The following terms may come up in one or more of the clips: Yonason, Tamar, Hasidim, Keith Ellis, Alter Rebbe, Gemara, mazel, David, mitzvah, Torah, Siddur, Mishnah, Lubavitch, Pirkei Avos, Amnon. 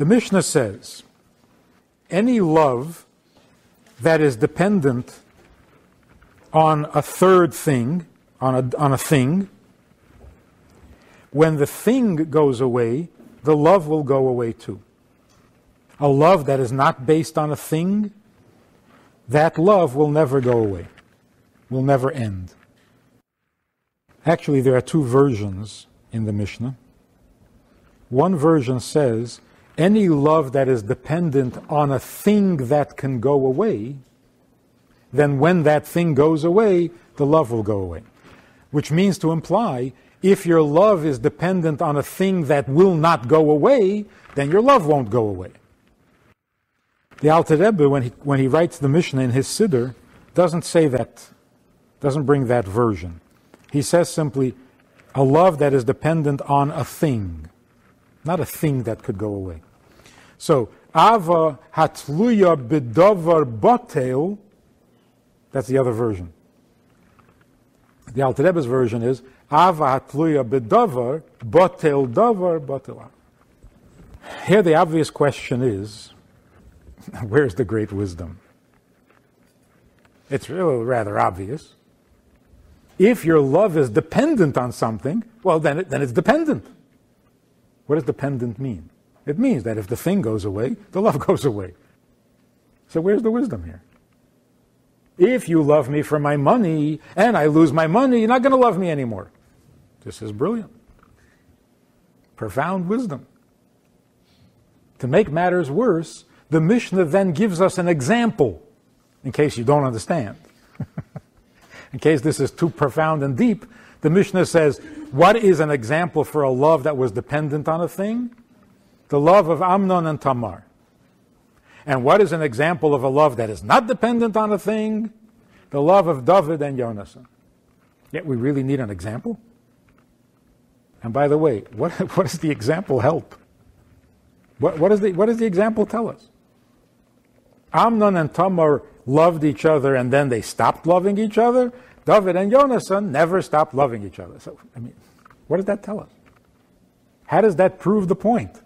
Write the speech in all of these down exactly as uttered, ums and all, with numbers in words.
The Mishnah says, any love that is dependent on a third thing, on a, on a thing, when the thing goes away, the love will go away too. A love that is not based on a thing, that love will never go away, will never end. Actually, there are two versions in the Mishnah. One version says, any love that is dependent on a thing that can go away, then when that thing goes away, the love will go away. Which means to imply, if your love is dependent on a thing that will not go away, then your love won't go away. The Alter Rebbe, when he, when he writes the Mishnah in his Siddur, doesn't say that, doesn't bring that version. He says simply, a love that is dependent on a thing, not a thing that could go away. So, Ava hatluya bidover botel, that's the other version. The Alter Rebbe's version is, Ava hatluya bidover botel dover botel. Here the obvious question is, where's the great wisdom? It's really rather obvious. If your love is dependent on something, well, then, it, then it's dependent. What does dependent mean? It means that if the thing goes away, the love goes away. So where's the wisdom here? If you love me for my money, and I lose my money, you're not going to love me anymore. This is brilliant. Profound wisdom. To make matters worse, the Mishnah then gives us an example, in case you don't understand. In case this is too profound and deep, the Mishnah says, what is an example for a love that was dependent on a thing? The love of Amnon and Tamar. And what is an example of a love that is not dependent on a thing? The love of David and Yonason. Yet we really need an example? And by the way, what, what does the example help? What, what, is the, what does the example tell us? Amnon and Tamar loved each other and then they stopped loving each other. David and Yonason never stopped loving each other. So, I mean, what does that tell us? How does that prove the point?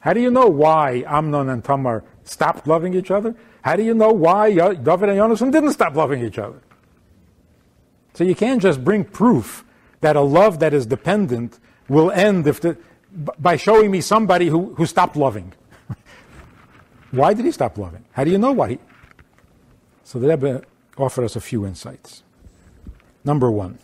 How do you know why Amnon and Tamar stopped loving each other? How do you know why Yo- David and Yonason didn't stop loving each other? So you can't just bring proof that a love that is dependent will end if the, by showing me somebody who, who stopped loving. Why did he stop loving? How do you know why? He... So the Rebbe offered us a few insights. Number one,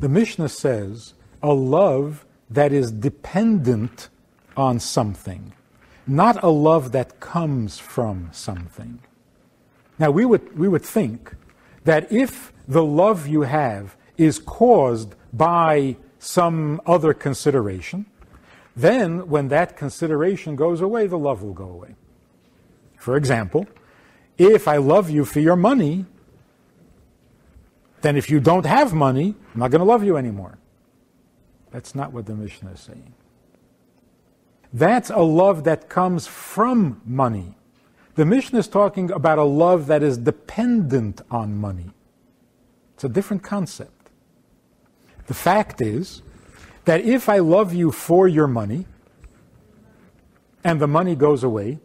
the Mishnah says a love that is dependent on something, not a love that comes from something. Now we would, we would think that if the love you have is caused by some other consideration, then when that consideration goes away, the love will go away. For example, if I love you for your money, then if you don't have money, I'm not going to love you anymore. That's not what the Mishnah is saying. That's a love that comes from money. The Mishnah is talking about a love that is dependent on money. It's a different concept. The fact is that if I love you for your money and the money goes away,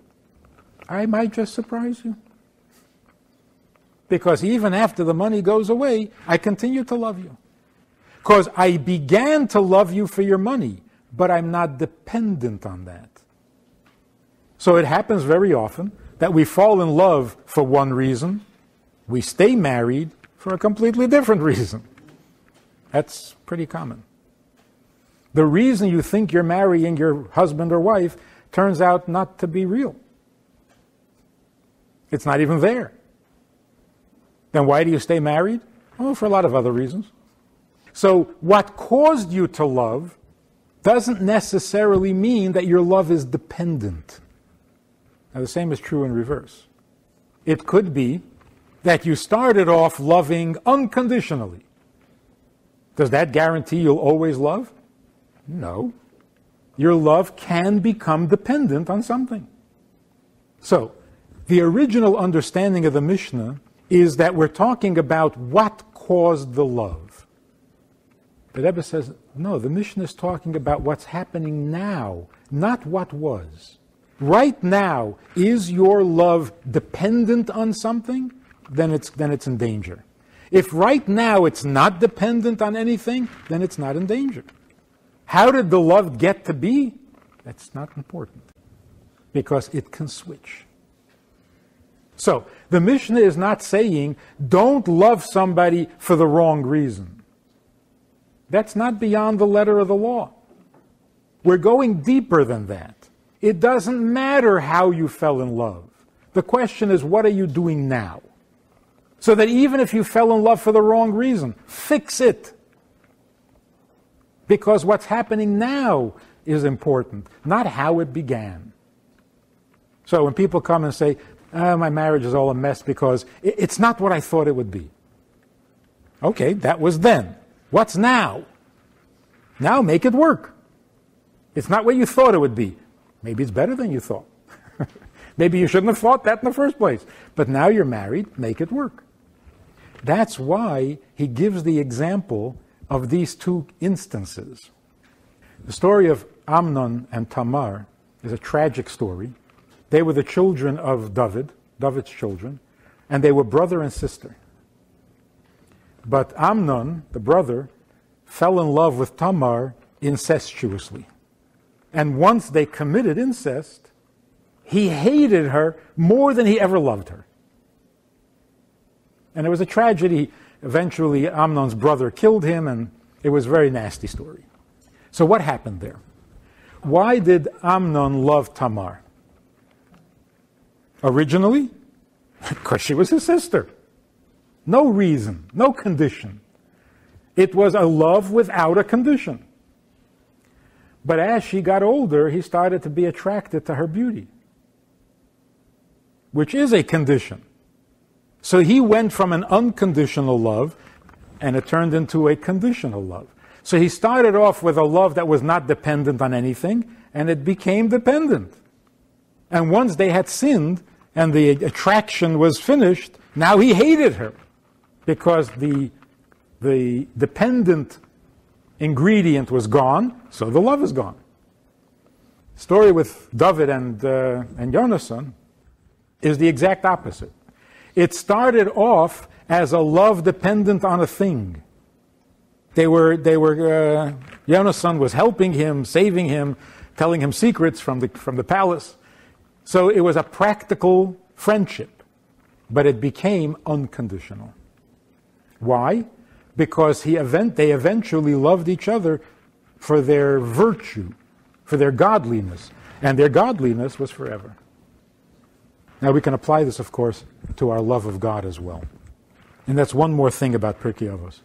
I might just surprise you. Because even after the money goes away, I continue to love you. Because I began to love you for your money, but I'm not dependent on that. So it happens very often that we fall in love for one reason, we stay married for a completely different reason. That's pretty common. The reason you think you're marrying your husband or wife turns out not to be real. It's not even there. Then why do you stay married? Oh, for a lot of other reasons. So what caused you to love doesn't necessarily mean that your love is dependent. Now the same is true in reverse. It could be that you started off loving unconditionally. Does that guarantee you'll always love? No. Your love can become dependent on something. So, the original understanding of the Mishnah is that we're talking about what caused the love. The Rebbe says, no, the Mishnah is talking about what's happening now, not what was. Right now, is your love dependent on something? Then it's, then it's in danger. If right now it's not dependent on anything, then it's not in danger. How did the love get to be? That's not important, because it can switch. So, the Mishnah is not saying, don't love somebody for the wrong reason. That's not beyond the letter of the law. We're going deeper than that. It doesn't matter how you fell in love. The question is, what are you doing now? So that even if you fell in love for the wrong reason, fix it. Because what's happening now is important, not how it began. So when people come and say, oh, my marriage is all a mess because it's not what I thought it would be. Okay, that was then. What's now? Now make it work. It's not what you thought it would be. Maybe it's better than you thought. Maybe you shouldn't have thought that in the first place. But now you're married, make it work. That's why he gives the example of these two instances. The story of Amnon and Tamar is a tragic story. They were the children of David, David's children, and they were brother and sister. But Amnon, the brother, fell in love with Tamar incestuously. And once they committed incest, he hated her more than he ever loved her. And it was a tragedy. Eventually, Amnon's brother killed him, and it was a very nasty story. So what happened there? Why did Amnon love Tamar? Originally, because she was his sister. No reason, no condition. It was a love without a condition. But as she got older, he started to be attracted to her beauty, which is a condition. So he went from an unconditional love, and it turned into a conditional love. So he started off with a love that was not dependent on anything, and it became dependent. And once they had sinned, and the attraction was finished, now he hated her, because the, the dependent ingredient was gone, so the love is gone. The story with David and, uh, and Yonason is the exact opposite. It started off as a love dependent on a thing. They were, they were, uh, Yonason was helping him, saving him, telling him secrets from the, from the palace. So it was a practical friendship, but it became unconditional. Why? Because he event, they eventually loved each other for their virtue, for their godliness, and their godliness was forever. Now we can apply this, of course, to our love of God as well. And that's one more thing about Pirkei Avos.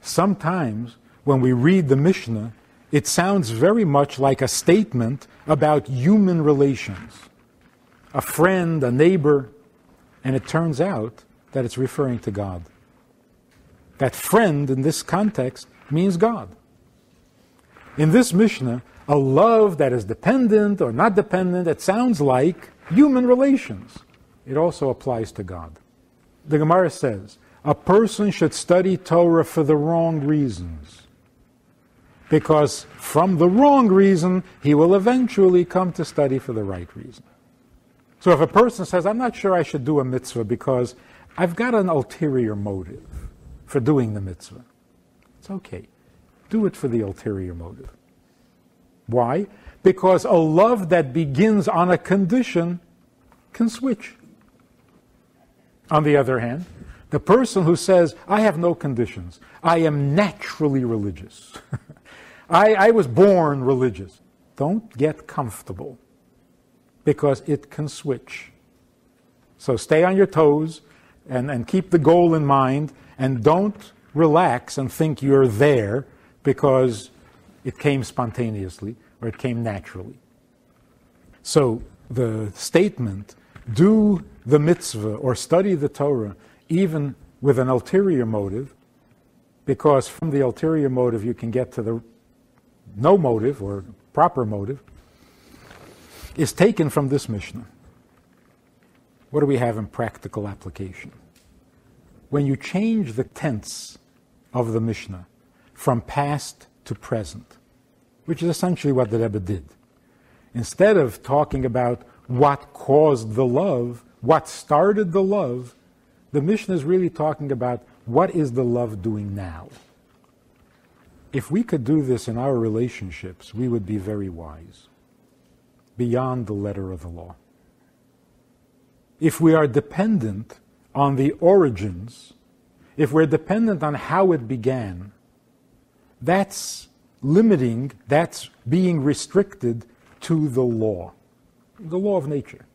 Sometimes, when we read the Mishnah, it sounds very much like a statement about human relations. A friend, a neighbor, and it turns out that it's referring to God. That friend, in this context, means God. In this Mishnah, a love that is dependent or not dependent, it sounds like human relations. It also applies to God. The Gemara says, a person should study Torah for the wrong reasons, because from the wrong reason, he will eventually come to study for the right reason. So if a person says, I'm not sure I should do a mitzvah because I've got an ulterior motive for doing the mitzvah, it's okay. Do it for the ulterior motive. Why? Because a love that begins on a condition can switch. On the other hand, the person who says, I have no conditions, I am naturally religious, I, I was born religious, don't get comfortable, because it can switch. So stay on your toes and, and keep the goal in mind, and don't relax and think you're there because it came spontaneously or it came naturally. So the statement, do the mitzvah or study the Torah even with an ulterior motive, because from the ulterior motive you can get to the no motive or proper motive, is taken from this Mishnah. What do we have in practical application? When you change the tense of the Mishnah from past to present, which is essentially what the Rebbe did. Instead of talking about what caused the love, what started the love, the Mishnah is really talking about what is the love doing now. If we could do this in our relationships, we would be very wise, beyond the letter of the law. If we are dependent on the origins, if we're dependent on how it began, that's limiting, that's being restricted to the law, the law of nature.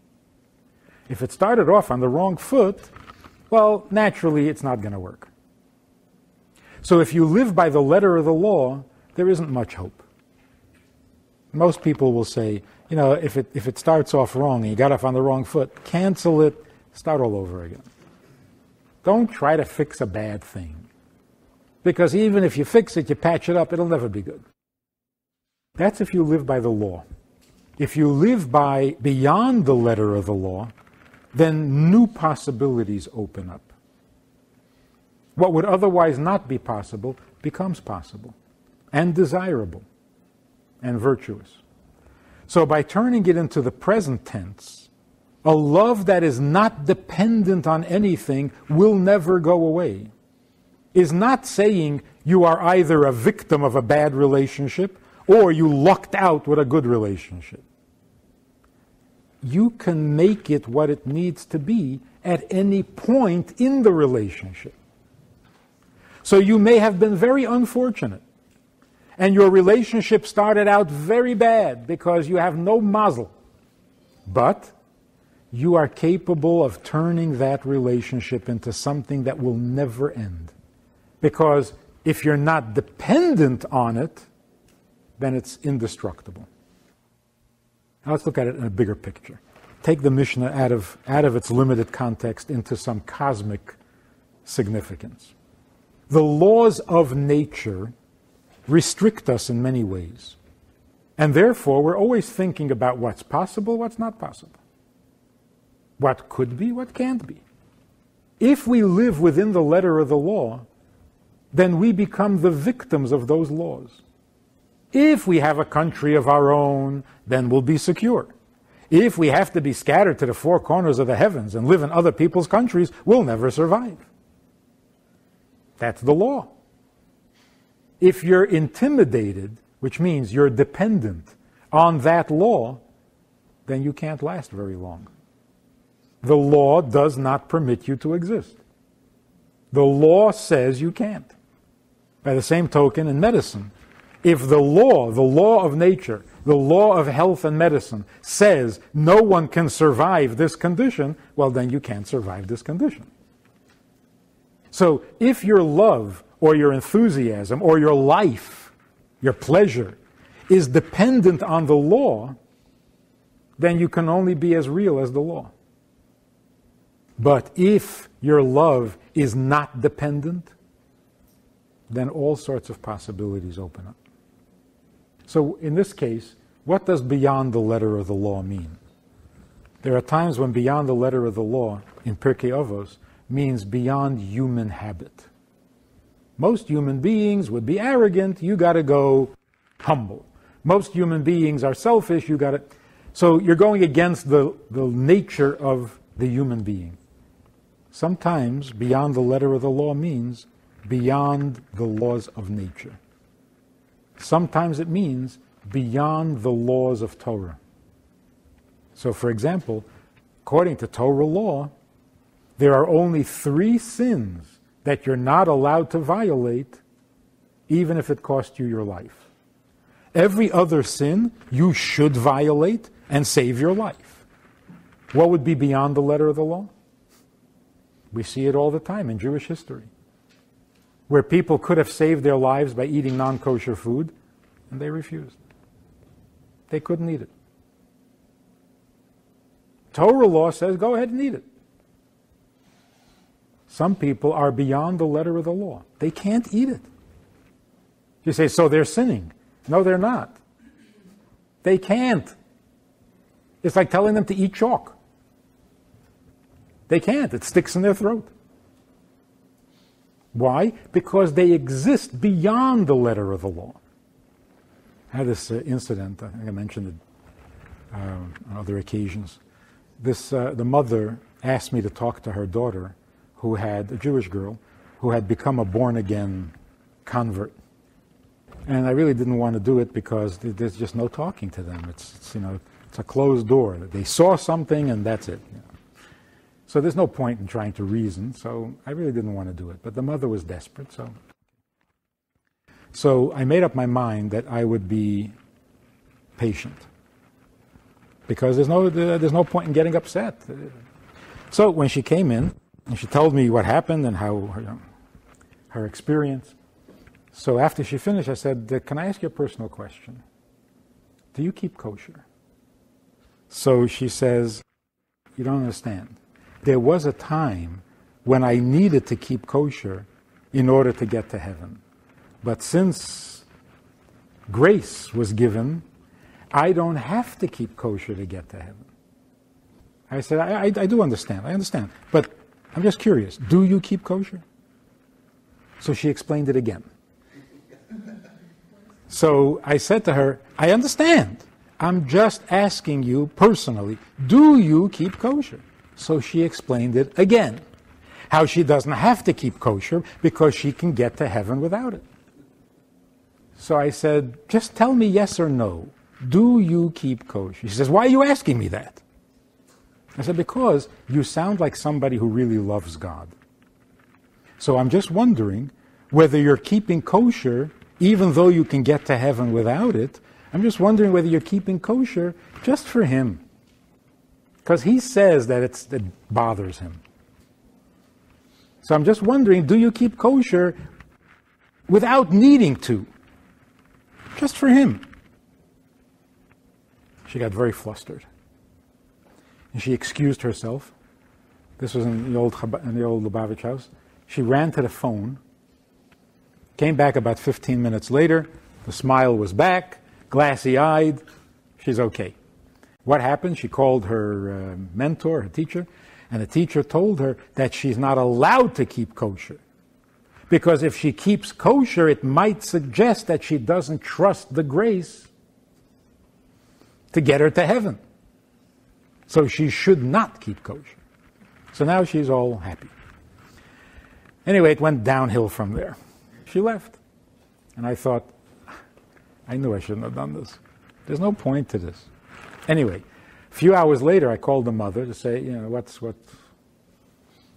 If it started off on the wrong foot, well, naturally it's not going to work. So if you live by the letter of the law, there isn't much hope. Most people will say, you know, if it, if it starts off wrong and you got off on the wrong foot, cancel it, start all over again. Don't try to fix a bad thing, because even if you fix it, you patch it up, it'll never be good. That's if you live by the law. If you live by beyond the letter of the law, then new possibilities open up. What would otherwise not be possible becomes possible and desirable and virtuous. So by turning it into the present tense, a love that is not dependent on anything will never go away, is not saying you are either a victim of a bad relationship or you lucked out with a good relationship. You can make it what it needs to be at any point in the relationship. So you may have been very unfortunate, and your relationship started out very bad because you have no mazel, but you are capable of turning that relationship into something that will never end. Because if you're not dependent on it, then it's indestructible. Now let's look at it in a bigger picture. Take the Mishnah out of, out of its limited context into some cosmic significance. The laws of nature restrict us in many ways, and therefore we're always thinking about what's possible, what's not possible, what could be, what can't be. If we live within the letter of the law, then we become the victims of those laws. If we have a country of our own, then we'll be secure. If we have to be scattered to the four corners of the heavens and live in other people's countries, we'll never survive. That's the law. If you're intimidated, which means you're dependent on that law, then you can't last very long. The law does not permit you to exist. The law says you can't. By the same token, in medicine, if the law, the law of nature, the law of health and medicine says no one can survive this condition, well, then you can't survive this condition. So if your love or your enthusiasm or your life, your pleasure, is dependent on the law, then you can only be as real as the law. But if your love is not dependent, then all sorts of possibilities open up. So in this case, what does beyond the letter of the law mean? There are times when beyond the letter of the law in Pirkei Avos means beyond human habit. Most human beings would be arrogant, you gotta go humble. Most human beings are selfish, you gotta... So you're going against the, the nature of the human being. Sometimes beyond the letter of the law means beyond the laws of nature. Sometimes it means beyond the laws of Torah. So for example, according to Torah law, there are only three sins that you're not allowed to violate, even if it costs you your life. Every other sin you should violate and save your life. What would be beyond the letter of the law? We see it all the time in Jewish history, where people could have saved their lives by eating non-kosher food, and they refused. They couldn't eat it. Torah law says, go ahead and eat it. Some people are beyond the letter of the law. They can't eat it. You say, so they're sinning. No, they're not. They can't. It's like telling them to eat chalk. They can't. It sticks in their throat. Why? Because they exist beyond the letter of the law. I had this uh, incident, I think I mentioned it uh, on other occasions. This, uh, the mother asked me to talk to her daughter, who had, a Jewish girl, who had become a born-again convert. And I really didn't want to do it because th there's just no talking to them. It's, it's, you know, it's a closed door. They saw something and that's it. You know. So there's no point in trying to reason, so I really didn't want to do it. But the mother was desperate, so... So I made up my mind that I would be patient. Because there's no, there's no point in getting upset. So when she came in, and she told me what happened and how her, you know, her experience. So after she finished, I said, can I ask you a personal question? Do you keep kosher? So she says, you don't understand. There was a time when I needed to keep kosher in order to get to heaven. But since grace was given, I don't have to keep kosher to get to heaven. I said, I, I, I do understand, I understand. But I'm just curious, do you keep kosher? So she explained it again. So I said to her, I understand. I'm just asking you personally, do you keep kosher? So she explained it again, how she doesn't have to keep kosher because she can get to heaven without it. So I said, just tell me yes or no, do you keep kosher? She says, why are you asking me that? I said, because you sound like somebody who really loves God. So I'm just wondering whether you're keeping kosher, even though you can get to heaven without it. I'm just wondering whether you're keeping kosher just for Him. Because He says that it's, it bothers Him. So I'm just wondering, do you keep kosher without needing to? Just for Him. She got very flustered. And she excused herself. This was in the old, in the old Lubavitch house. She ran to the phone, came back about fifteen minutes later. The smile was back, glassy-eyed. She's okay. What happened? She called her uh, mentor, her teacher, and the teacher told her that she's not allowed to keep kosher. Because if she keeps kosher, it might suggest that she doesn't trust the grace to get her to heaven. So she should not keep kosher. So now she's all happy. Anyway, it went downhill from there. She left. And I thought, I knew I shouldn't have done this. There's no point to this. Anyway, a few hours later, I called the mother to say, you know, what's, what,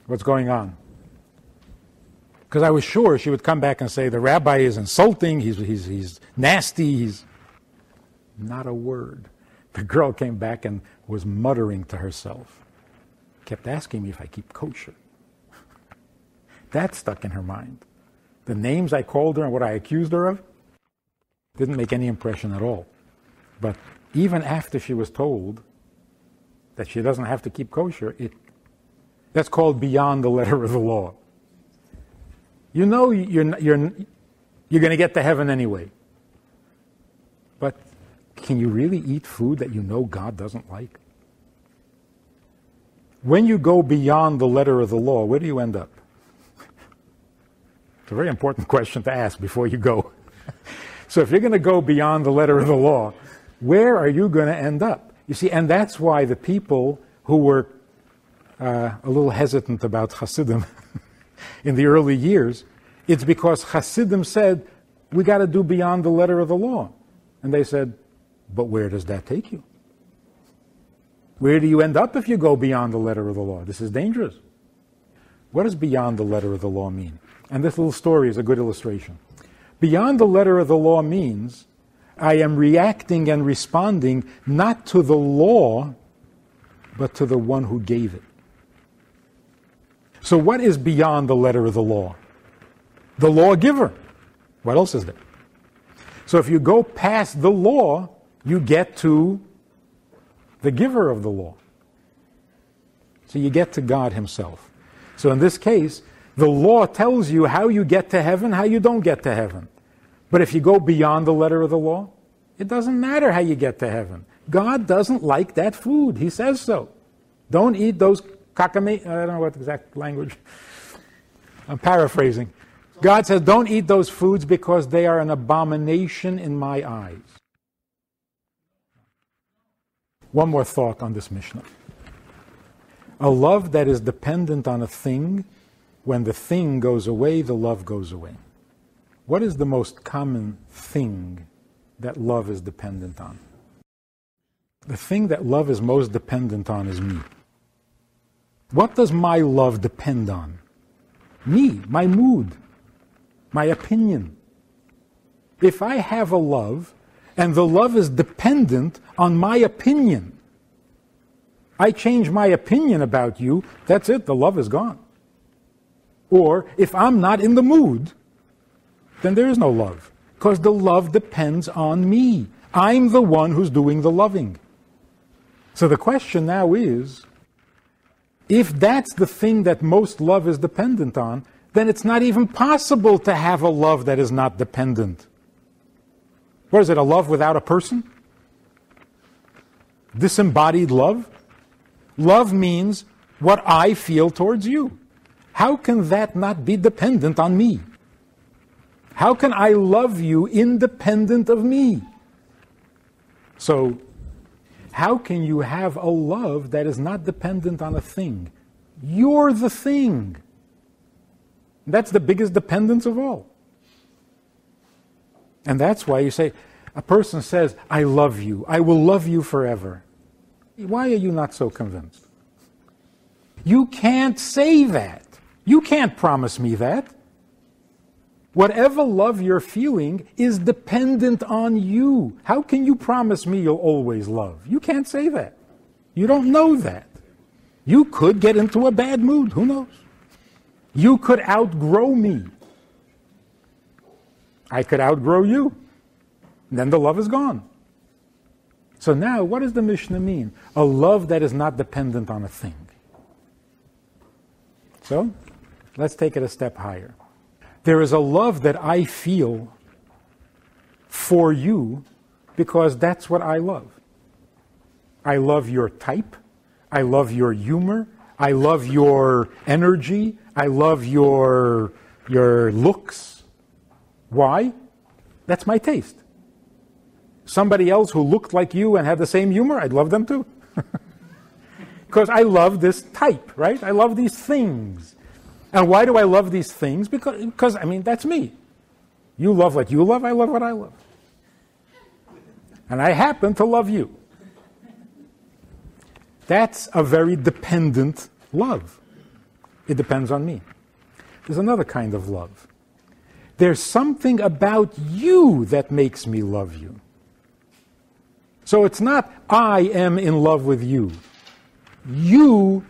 what's going on? Because I was sure she would come back and say, the rabbi is insulting, he's, he's, he's nasty, he's... Not a word. The girl came back and was muttering to herself. Kept asking me if I keep kosher. That stuck in her mind. The names I called her and what I accused her of didn't make any impression at all. But even after she was told that she doesn't have to keep kosher, it, that's called beyond the letter of the law. You know you're, you're, you're going to get to heaven anyway. But can you really eat food that you know God doesn't like? When you go beyond the letter of the law, where do you end up? It's a very important question to ask before you go. So if you're going to go beyond the letter of the law, where are you going to end up? You see, and that's why the people who were uh, a little hesitant about Hasidim in the early years, it's because Hasidim said, we got to do beyond the letter of the law. And they said, but where does that take you? Where do you end up if you go beyond the letter of the law? This is dangerous. What does beyond the letter of the law mean? And this little story is a good illustration. Beyond the letter of the law means I am reacting and responding not to the law, but to the one who gave it. So what is beyond the letter of the law? The lawgiver. What else is there? So if you go past the law, you get to the giver of the law. So you get to God Himself. So in this case, the law tells you how you get to heaven, how you don't get to heaven. But if you go beyond the letter of the law, it doesn't matter how you get to heaven. God doesn't like that food. He says so. Don't eat those I don't know what exact language. I'm paraphrasing. God says, don't eat those foods because they are an abomination in my eyes. One more thought on this Mishnah. A love that is dependent on a thing, when the thing goes away, the love goes away. What is the most common thing that love is dependent on? The thing that love is most dependent on is me. What does my love depend on? Me, my mood, my opinion. If I have a love, and the love is dependent on my opinion, I change my opinion about you, that's it, the love is gone. Or, if I'm not in the mood, then there is no love, because the love depends on me. I'm the one who's doing the loving. So the question now is, if that's the thing that most love is dependent on, then it's not even possible to have a love that is not dependent. What is it, a love without a person? Disembodied love? Love means what I feel towards you. How can that not be dependent on me? How can I love you independent of me? So, how can you have a love that is not dependent on a thing? You're the thing. That's the biggest dependence of all. And that's why you say, a person says, I love you, I will love you forever. Why are you not so convinced? You can't say that. You can't promise me that. Whatever love you're feeling is dependent on you. How can you promise me you'll always love? You can't say that. You don't know that. You could get into a bad mood, who knows? You could outgrow me. I could outgrow you. Then the love is gone. So now, what does the Mishnah mean? A love that is not dependent on a thing. So, let's take it a step higher. There is a love that I feel for you because that's what I love. I love your type. I love your humor. I love your energy. I love your, your looks. Why? That's my taste. Somebody else who looked like you and had the same humor, I'd love them too. Because I love this type, right? I love these things. And why do I love these things? Because, because, I mean, that's me. You love what you love, I love what I love. And I happen to love you. That's a very dependent love. It depends on me. There's another kind of love. There's something about you that makes me love you. So it's not, I am in love with you. You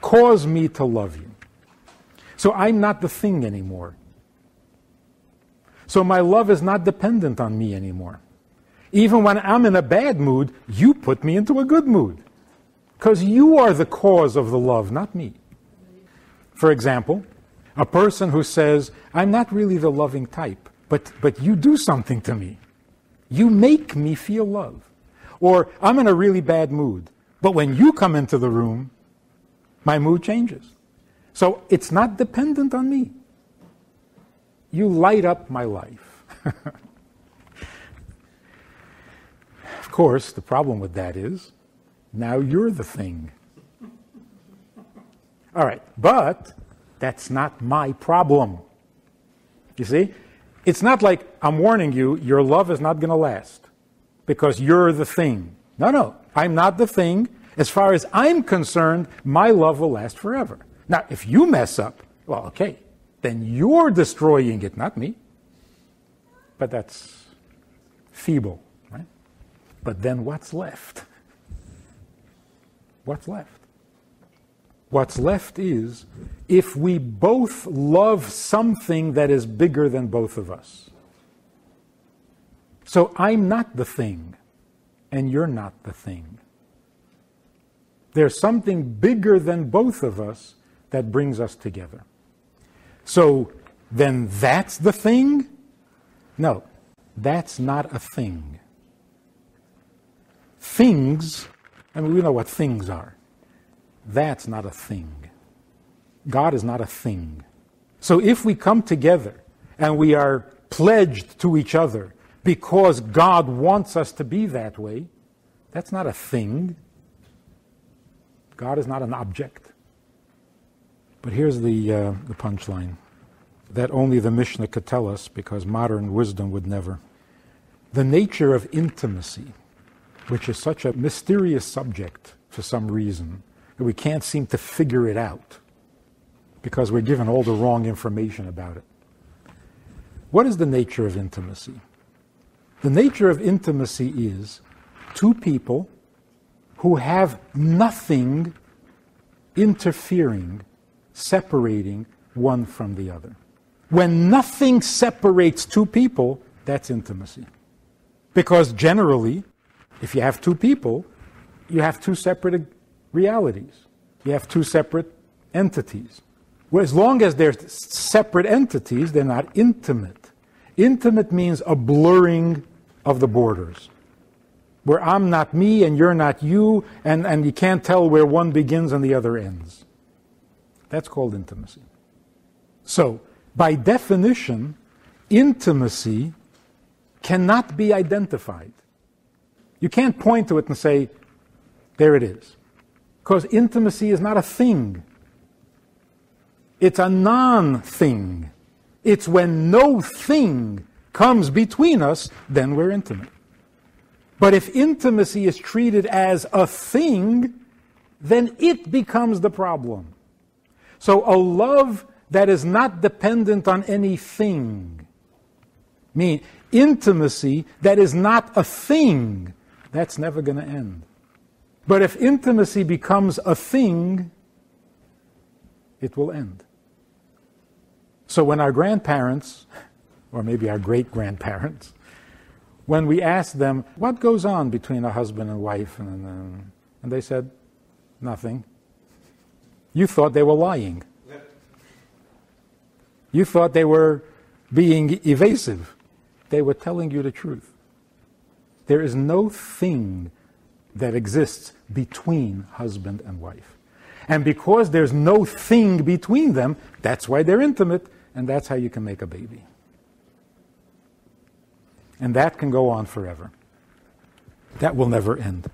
cause me to love you. So I'm not the thing anymore. So my love is not dependent on me anymore. Even when I'm in a bad mood, you put me into a good mood. Because you are the cause of the love, not me. For example, a person who says, I'm not really the loving type, but, but you do something to me. You make me feel love. Or, I'm in a really bad mood, but when you come into the room, my mood changes. So it's not dependent on me. You light up my life. Of course, the problem with that is, now you're the thing. All right, but that's not my problem. You see? It's not like, I'm warning you, your love is not going to last, because you're the thing. No, no, I'm not the thing. As far as I'm concerned, my love will last forever. Now, if you mess up, well, okay, then you're destroying it, not me. But that's feeble, right? But then what's left? What's left? What's left is, if we both love something that is bigger than both of us. So I'm not the thing, and you're not the thing. There's something bigger than both of us that brings us together. So, then that's the thing? No, that's not a thing. Things, I mean, we know what things are. That's not a thing. God is not a thing. So if we come together and we are pledged to each other because God wants us to be that way, that's not a thing. God is not an object. But here's the, uh, the punchline that only the Mishnah could tell us, because modern wisdom would never. The nature of intimacy, which is such a mysterious subject for some reason, that we can't seem to figure it out because we're given all the wrong information about it. What is the nature of intimacy? The nature of intimacy is two people who have nothing interfering, separating one from the other. When nothing separates two people, that's intimacy. Because generally, if you have two people, you have two separate realities. You have two separate entities. Well, as long as they're separate entities, they're not intimate. Intimate means a blurring of the borders, where I'm not me and you're not you, and, and you can't tell where one begins and the other ends. That's called intimacy. So, by definition, intimacy cannot be identified. You can't point to it and say, there it is. Because intimacy is not a thing. It's a non-thing. It's when no thing comes between us, then we're intimate. But if intimacy is treated as a thing, then it becomes the problem. So a love that is not dependent on anything, meaning intimacy that is not a thing, that's never going to end. But if intimacy becomes a thing, it will end. So when our grandparents, or maybe our great-grandparents, when we asked them, what goes on between a husband and wife, and, um, and they said, nothing. You thought they were lying. You thought they were being evasive. They were telling you the truth. There is no thing that exists between husband and wife. And because there's no thing between them, that's why they're intimate, and that's how you can make a baby. And that can go on forever. That will never end.